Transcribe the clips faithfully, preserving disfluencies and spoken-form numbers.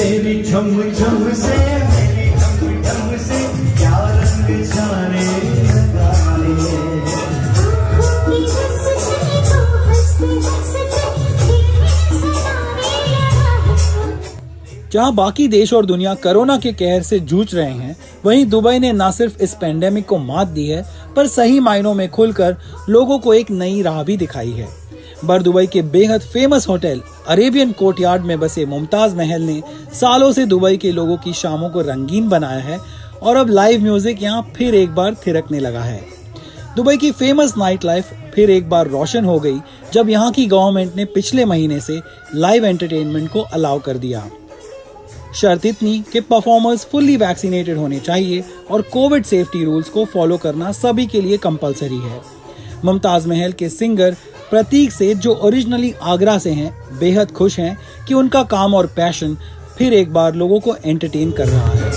तेरी झम झम से मेरी झम झम से क्या रंग जाने लगा रे। जहाँ बाकी देश और दुनिया कोरोना के कहर से जूझ रहे हैं, वहीं दुबई ने न सिर्फ इस पेंडेमिक को मात दी है पर सही मायनों में खुलकर लोगों को एक नई राह भी दिखाई है। बर दुबई के बेहद फेमस होटल अरेबियन कोर्टयार्ड में बसे मुमताज महल ने सालों से दुबई के लोगों की शामों को रंगीन बनाया है और अब लाइव म्यूजिक यहां फिर एक बार थिरकने लगा है। दुबई की फेमस नाइट लाइफ फिर एक बार रोशन हो गई जब यहां की गवर्नमेंट ने पिछले महीने से लाइव एंटरटेनमेंट को अलाउ कर दिया। शर्त इतनी कि परफॉर्मर्स फुल्ली वैक्सीनेटेड होने चाहिए और कोविड सेफ्टी रूल्स को फॉलो करना सभी के लिए कंपलसरी है। मुमताज महल के सिंगर प्रतीक सेठ, जो ओरिजिनली आगरा से हैं, बेहद खुश हैं कि उनका काम और पैशन फिर एक बार लोगों को एंटरटेन कर रहा है।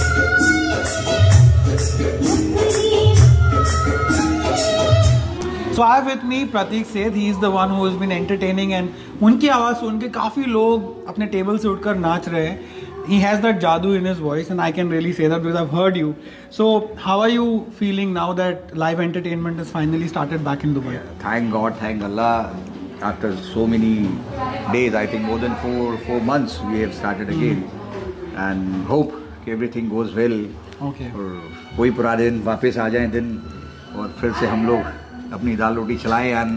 So I have with me Pratik Seth, he is the one who has been entertaining and उनकी आवाज़ सुन के काफ़ी लोग अपने टेबल से उठकर नाच रहे हैं। He has that जादू in his voice and I can really say that because I've heard you. So how are you feeling now that live entertainment has finally started back in Dubai? Yeah, thank God, thank Allah. After so many days, I think more than four four months, we have started again, mm-hmm. and hope everything goes well. Okay. और कोई पुराने दिन वापस आ जाए दिन और फिर से हम लोग अपनी दाल रोटी चलाएं and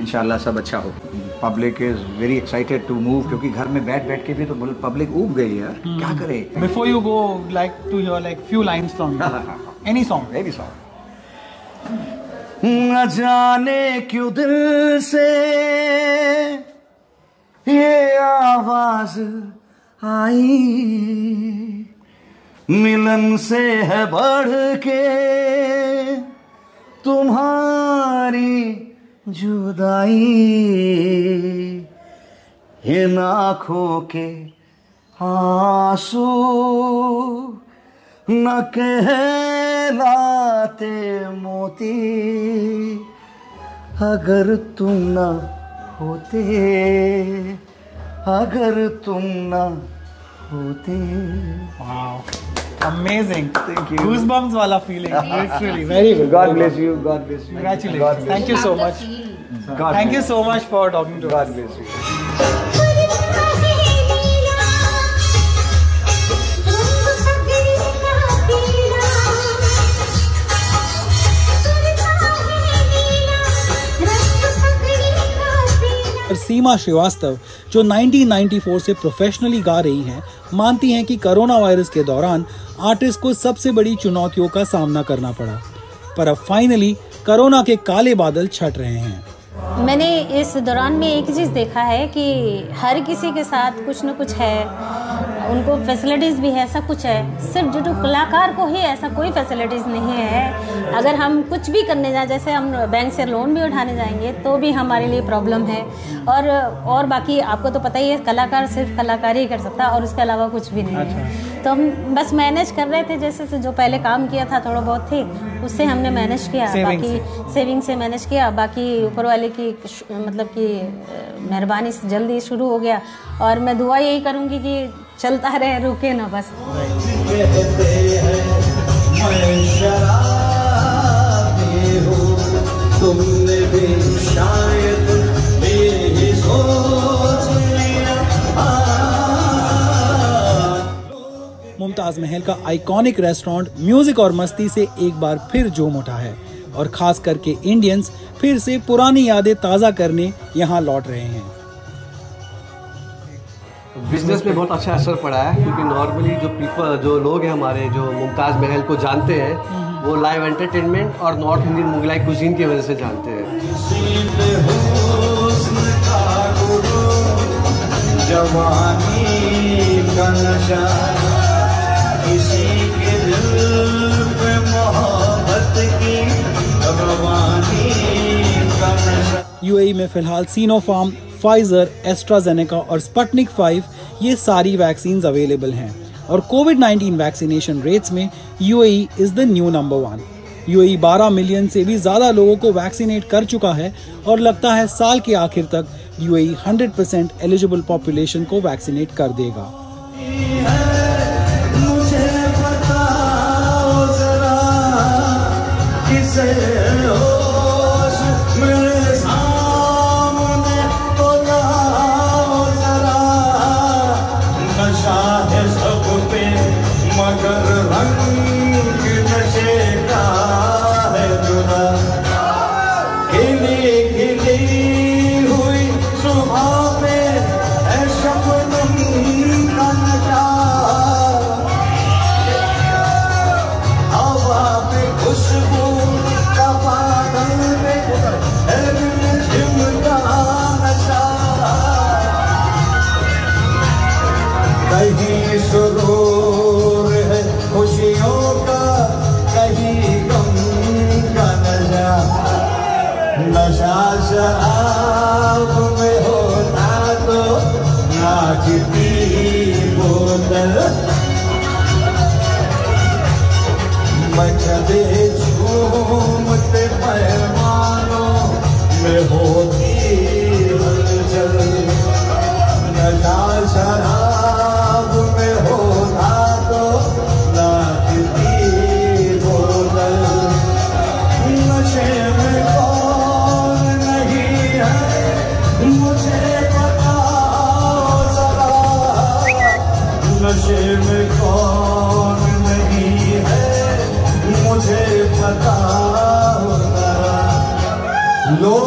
इंशाल्लाह सब अच्छा हो। Public is very excited to move क्योंकि घर में बैठ बैठ के भी तो पब्लिक ऊब गई यार, hmm. क्या करे। Before you go like to hear like few lines from any song any song. न जाने क्यों दिल से ये आवाज आई, मिलन से है बढ़ के तुम्हारी जुदाई, इन आँखों के आंसू न कहलाते मोती, अगर तुम न होते, अगर तुम न होते। Wow. Amazing. Thank you. Goosebumps wala feeling. Literally. Very good. God bless you. God bless you. Congratulations. God bless you. Thank you so much. God Thank you so much for talking to God us. God bless you. सीमा श्रीवास्तव, जो उन्नीस सौ चौरानवे से professionally गा रही हैं, मानती हैं कि कोरोना वायरस के दौरान आर्टिस्ट को सबसे बड़ी चुनौतियों का सामना करना पड़ा, पर अब फाइनली कोरोना के काले बादल छट रहे हैं। मैंने इस दौरान में एक चीज़ देखा है कि हर किसी के साथ कुछ न कुछ है, उनको फैसिलिटीज़ भी है, सब कुछ है, सिर्फ जो कलाकार को ही ऐसा कोई फैसिलिटीज़ नहीं है। अगर हम कुछ भी करने जाए, जैसे हम बैंक से लोन भी उठाने जाएंगे तो भी हमारे लिए प्रॉब्लम है, और और बाकी आपको तो पता ही है कलाकार सिर्फ कलाकारी ही कर सकता है और उसके अलावा कुछ भी नहीं अच्छा। है तो हम बस मैनेज कर रहे थे, जैसे जो पहले काम किया था थोड़ा बहुत थी उससे हमने मैनेज किया, बाकी सेविंग से मैनेज किया, बाकी ऊपर वाले की मतलब कि मेहरबानी से जल्दी शुरू हो गया और मैं दुआ यही करूँगी कि चलता रहे, रुके ना बस। तुमने भी शायद मेरी सोच लिया। मुमताज महल का आइकॉनिक रेस्टोरेंट म्यूजिक और मस्ती से एक बार फिर जोम उठा है और खास करके इंडियंस फिर से पुरानी यादें ताज़ा करने यहाँ लौट रहे हैं। बिजनेस पे बहुत अच्छा असर पड़ा है क्योंकि नॉर्मली जो पीपल जो लोग हैं हमारे जो मुमताज़ महल को जानते हैं वो लाइव एंटरटेनमेंट और नॉर्थ इंडियन मुगलाई कुजीन की वजह से जानते हैं। यूएई में फिलहाल सीनोफार्म, फाइजर, एस्ट्राजेनेका और स्पुटनिक फाइव ये सारी वैक्सीन्स अवेलेबल हैं और कोविड नाइनटीन वैक्सीनेशन रेट्स में UAE is the new number one. UAE बारह मिलियन से भी ज़्यादा लोगों को वैक्सीनेट कर चुका है और लगता है साल के आखिर तक UAE hundred percent eligible population को वैक्सीनेट कर देगा।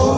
No